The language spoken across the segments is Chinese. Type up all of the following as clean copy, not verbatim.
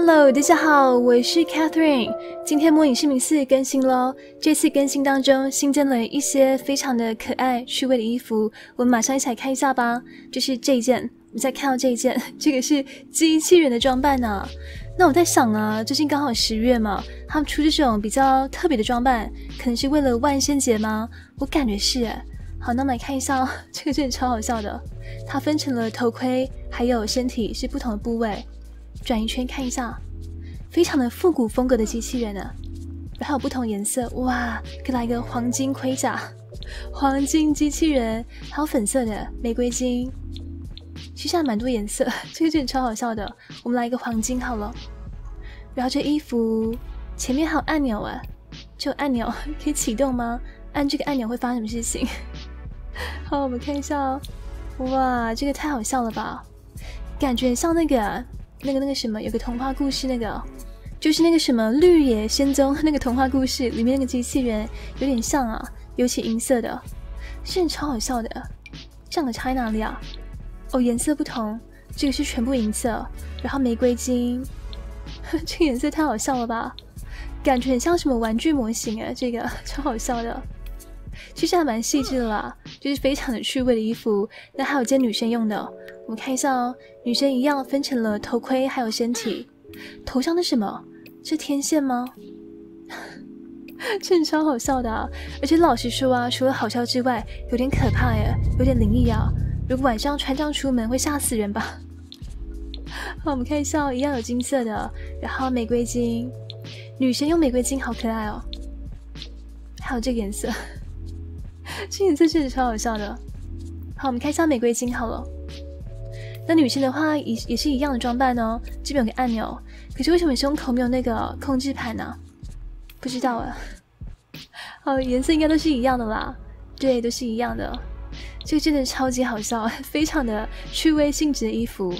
Hello， 大家好，我是 Catherine。今天魔影视迷四更新咯，这次更新当中新增了一些非常的可爱趣味的衣服，我们马上一起来看一下吧。就是这一件，我们再看到这一件，这个是机器人的装扮啊。那我在想啊，最近刚好10月嘛，他们出这种比较特别的装扮，可能是为了万圣节吗？我感觉是耶。好，那我们来看一下哦，这个真的超好笑的，它分成了头盔还有身体是不同的部位。 转一圈看一下，非常的复古风格的机器人啊，还有不同颜色，哇，给来一个黄金盔甲，黄金机器人，还有粉色的玫瑰金，其实还蛮多颜色，这个真的超好笑的。我们来一个黄金好了，然后这衣服前面还有按钮啊，这按钮可以启动吗？按这个按钮会发生什么事情？好，我们看一下哦，哇，这个太好笑了吧，感觉像那个啊。 那个什么，有个童话故事，那个就是那个什么绿野仙踪那个童话故事里面那个机器人有点像啊，尤其银色的，真的超好笑的。这两个差在哪里啊？哦，颜色不同，这个是全部银色，然后玫瑰金，这个颜色太好笑了吧？感觉很像什么玩具模型啊，这个超好笑的。其实还蛮细致的啦，就是非常的趣味的衣服。那还有件女生用的、哦。 我们看一下哦，女生一样分成了头盔还有身体，头上的什么？是天线吗？真的超好笑的啊！而且老实说啊，除了好笑之外，有点可怕耶，有点灵异啊！如果晚上穿这样出门，会吓死人吧？好，我们看一下、哦，一样有金色的，然后玫瑰金，女生用玫瑰金好可爱哦。还有这个颜色，这颜色真的超好笑的。好，我们看一下玫瑰金好了。 那女生的话也是一样的装扮哦，这边有个按钮，可是为什么胸口没有那个控制盘呢？不知道啊。哦，颜色应该都是一样的啦，对，都是一样的。这个真的超级好笑，非常的趣味性质的衣服，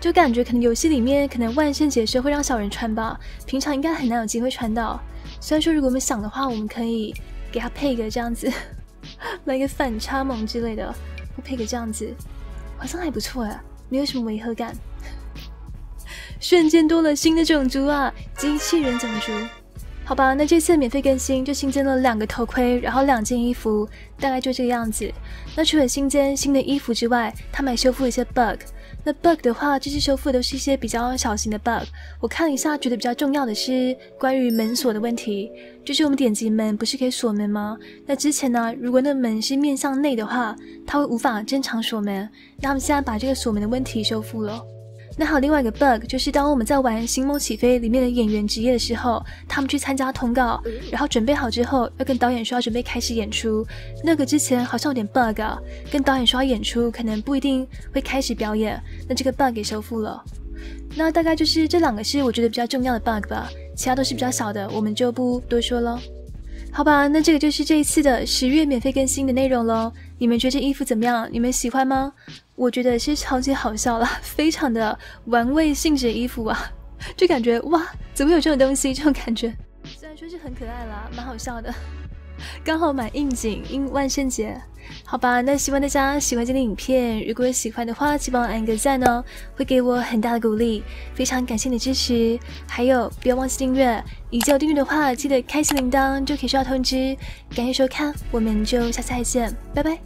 就感觉可能游戏里面可能万圣节时会让小人穿吧，平常应该很难有机会穿到。虽然说如果我们想的话，我们可以给它配一个这样子，来一个反差萌之类的，或配个这样子。 好像还不错啊，没有什么违和感。瞬间多了新的种族啊，机器人种族。好吧，那这次免费更新就新增了2个头盔，然后2件衣服，大概就这个样子。那除了新增新的衣服之外，他们还修复了一些 bug。那 bug 的话，这次修复的都是一些比较小型的 bug。我看了一下，觉得比较重要的是关于门锁的问题，就是我们点击门不是可以锁门吗？那之前呢，如果那门是面向内的话， 它会无法正常锁门，那他们现在把这个锁门的问题修复了。那还有另外一个 bug， 就是当我们在玩《星梦起飞》里面的演员职业的时候，他们去参加通告，然后准备好之后，要跟导演说要准备开始演出。那个之前好像有点 bug 啊，跟导演说要演出，可能不一定会开始表演。那这个 bug 也修复了。那大概就是这2个是我觉得比较重要的 bug 吧，其他都是比较小的，我们就不多说了。 好吧，那这个就是这一次的10月免费更新的内容咯。你们觉得这衣服怎么样？你们喜欢吗？我觉得是超级好笑啦，非常的玩味性质的衣服啊，就感觉哇，怎么有这种东西？这种感觉，虽然说是很可爱啦，蛮好笑的，刚好蛮应景，应万圣节。好吧，那希望大家喜欢今天影片，如果喜欢的话，请帮我按个赞哦，会给我很大的鼓励，非常感谢你的支持。还有，不要忘记订阅。 已经有订阅的话，记得开启铃铛就可以收到通知。感谢收看，我们就下次再见，拜拜。